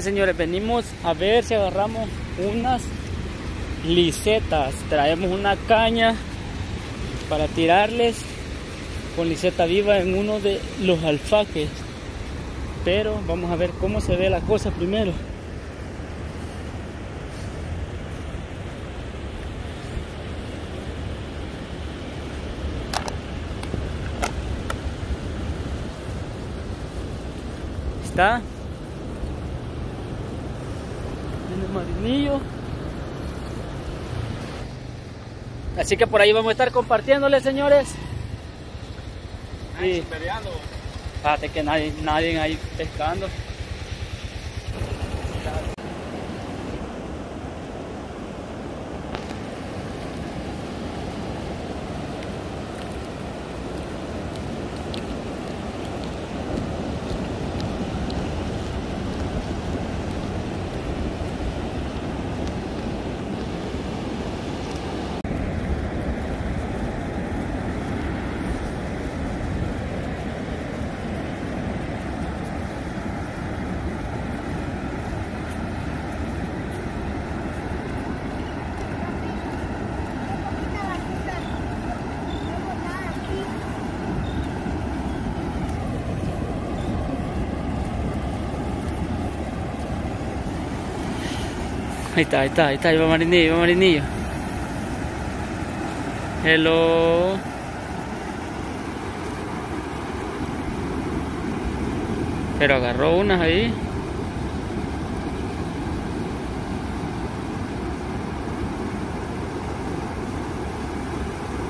Miren, señores, venimos a ver si agarramos unas lisetas. Traemos una caña para tirarles con liseta viva en uno de los alfaques, pero vamos a ver cómo se ve la cosa primero. Está en el marinillo, así que por ahí vamos a estar compartiéndoles, señores. Y fíjate que nadie ahí pescando. Ahí está, ahí va marinillo. Hello. Pero agarró unas ahí.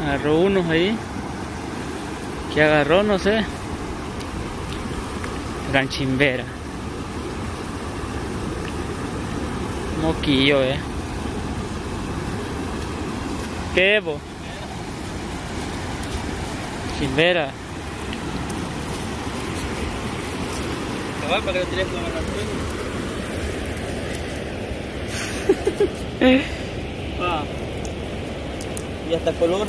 Agarró unos ahí. ¿Qué agarró? No sé. Ranchimbera. Moquillo, ¿Qué, bo? Chimbera. Y hasta color.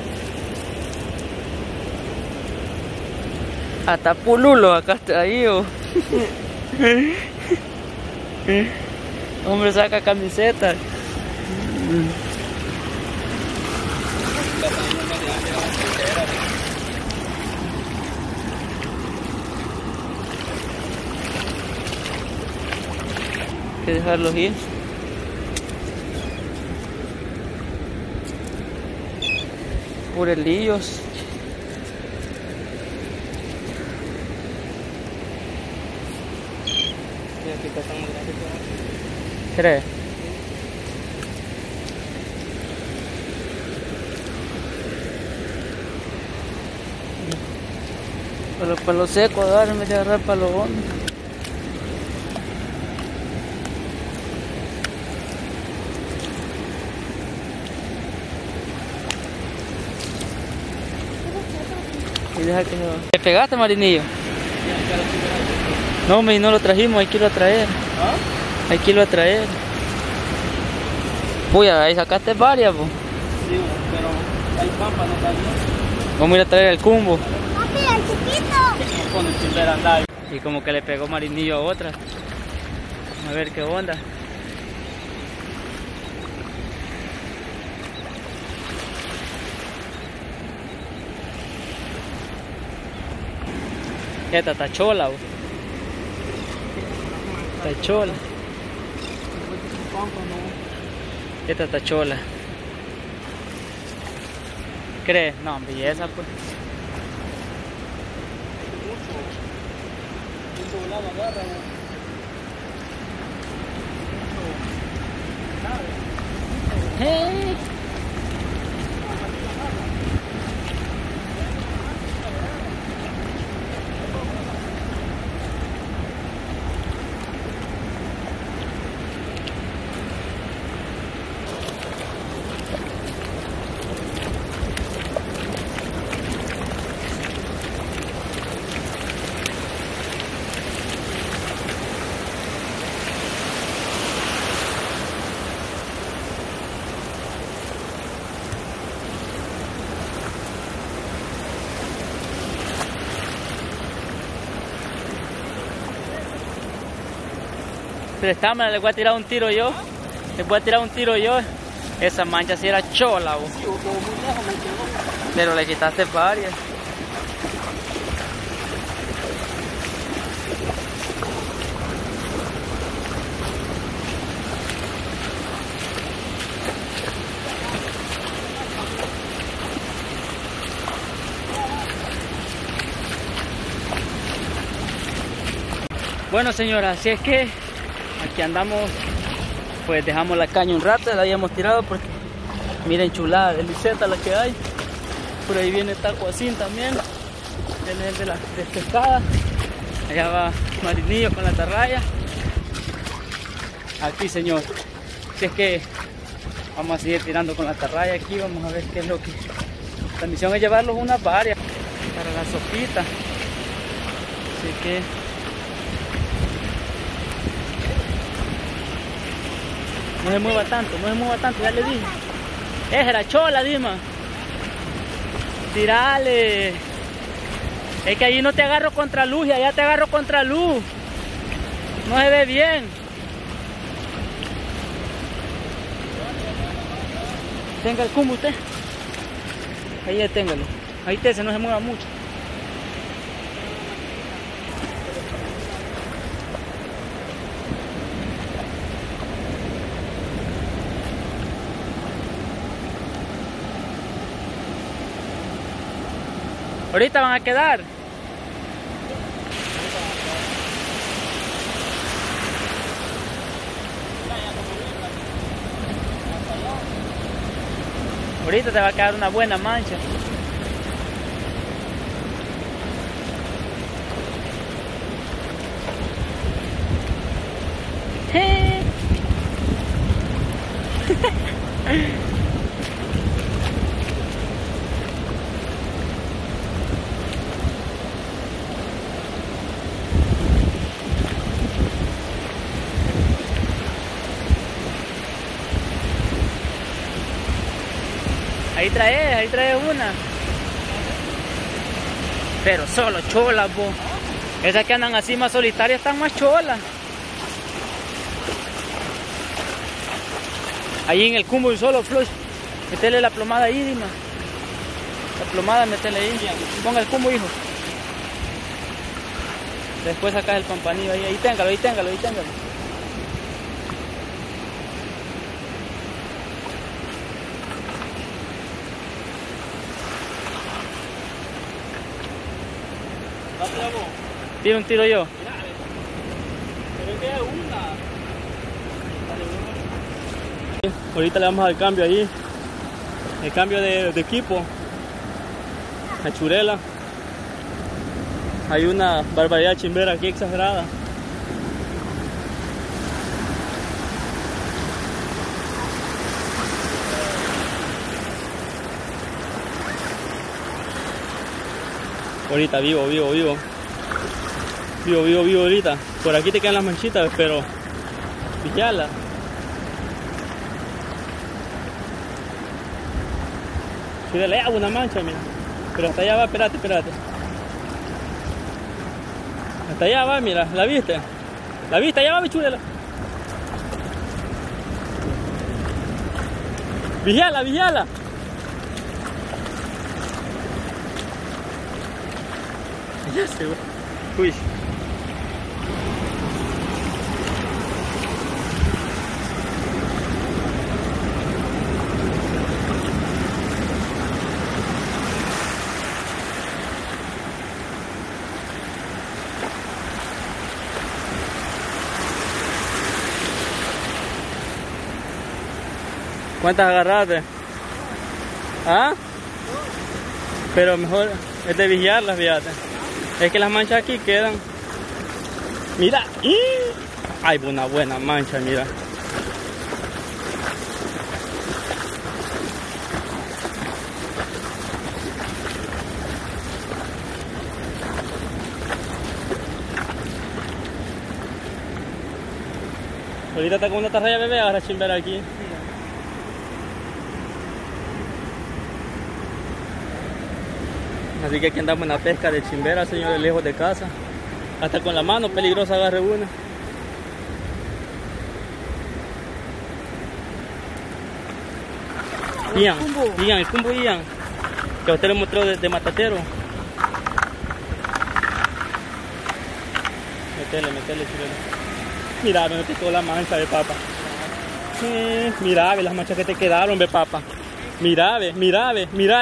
Hasta pululo acá está ahí, oh. Hombre, saca camiseta. Hay que dejarlos ir. Purelillos. Aquí está muy grande. ¿Crees? Para los palos secos, ahora me voy a agarrar palos hondos. Y deja que no. ¿Te pegaste, marinillo? No, me no lo trajimos, hay que irlo a traer. ¿Ah? Hay que irlo a traer. Uy, ahí sacaste varias, po. Sí, pero hay pampa, no está bien. Vamos a ir a traer el cumbo. Papi, el chiquito. Con el chimbera andai. Y como que le pegó marinillo a otra. A ver qué onda. Esta está chola, po. Está chola. Esta tachola. ¿Crees? No, belleza, pues. Hey. Pero está mal, le voy a tirar un tiro yo. Le voy a tirar un tiro yo. Esa mancha sí era chola, vos. Pero le quitaste varias. Bueno, señora, así es que aquí andamos, pues dejamos la caña un rato, la habíamos tirado porque miren chulada de liseta la que hay. Por ahí viene tacuacín también, viene el de la pescada. Allá va Marinillo con la tarraya. Aquí, señor, así es que vamos a seguir tirando con la tarraya aquí, vamos a ver qué es lo que... La misión es llevarlos unas varias para la sopita. Así que... No se mueva tanto, no se mueva tanto, ya le dije. Esa era chola, Dima. Tirale. Es que allí no te agarro contra luz y allá te agarro contra luz. No se ve bien. Tenga el cumbo usted. Ahí deténgalo. Ahí te se no se mueva mucho. Ahorita van a quedar. Ahorita te va a quedar una buena mancha. Ahí trae una. Pero solo cholas, vos. Esas que andan así más solitarias están más cholas. Ahí en el cumbo un solo flush. Metele la plomada ahí, Dima. La plomada, metele ahí. Ponga el cumbo, hijo. Después sacas el campanillo ahí. Ahí téngalo, ahí téngalo, ahí téngalo. Tiro un tiro yo. Mira, pero que hay una. Ahorita le vamos al cambio ahí. El cambio de equipo. A churela. Hay una barbaridad chimbera aquí exagerada. Ahorita vivo, vivo, vivo. Vivo, vivo, vivo ahorita. Por aquí te quedan las manchitas, pero pichala. Sí, le hago una mancha, mira. Pero hasta allá va, espérate, espérate. Hasta allá va, mira, ¿la viste? ¿La viste? Allá va, mi churela. Vigiala, vigiala. Ya se va. Uy. ¿Cuántas agarraste? ¿Ah? Pero mejor es de vigiarlas, fíjate. Es que las manchas aquí quedan. Mira. ¡Y! Hay una buena mancha, mira. Ahorita está con una tarraya bebé, ahora chimbera aquí. Así que aquí andamos en la pesca de chimbera, señores, lejos de casa. Hasta con la mano peligrosa agarre una. El cumbo, que usted le mostró desde Matatero. Metele, chileno. Mira, me quitó la mancha, ve, papa. Mira, ve las manchas que te quedaron, ve, papa. Mira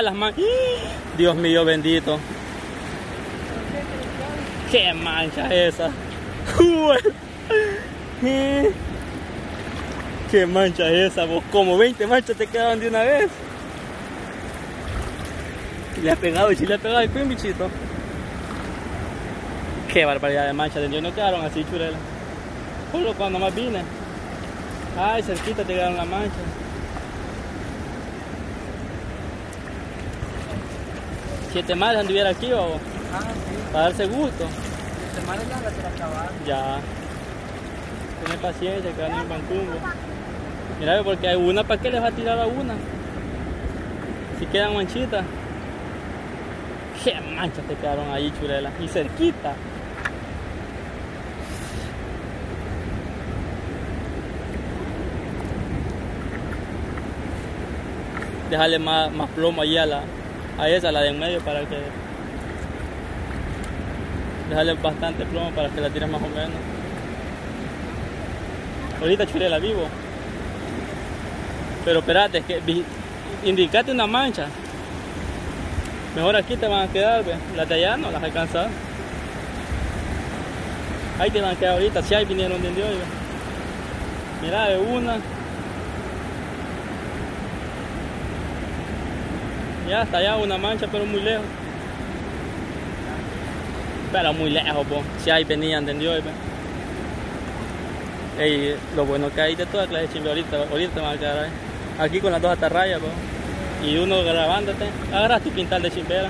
las manchas. Dios mío, bendito. Qué mancha esa. Qué mancha esa, vos. Como 20 manchas te quedaron de una vez. Le ha pegado el cuín, bichito. Qué barbaridad de mancha, yo no quedaron así, churela. Solo cuando más vine. Ay, cerquita te quedaron las manchas. Siete males anduviera aquí, babo. Ah, sí. Para darse gusto. Siete males ya la será acabada. Ya. Tiene paciencia, que van en Vancouver. Mira, porque hay una, ¿para qué les va a tirar a una? Si quedan manchitas. Qué manchas te quedaron ahí, churela. Y cerquita. Déjale más plomo allí a esa, la de en medio, para que... Déjale bastante plomo para que la tires más o menos. Ahorita, churela, vivo. Pero espérate, es que... Indicate una mancha. Mejor aquí te van a quedar, ¿ve? Las de allá no las alcanzas. Ahí te van a quedar ahorita, si ahí vinieron de hoy. Mira, de una. Ya hasta allá una mancha, pero muy lejos. Po. Si ahí venían de hoy. Ey, lo bueno que hay de toda clase de chimbe ahorita te van a quedar ahí. Aquí con las dos atarrayas, po. Y uno grabándote, agarras tu quintal de chimbera.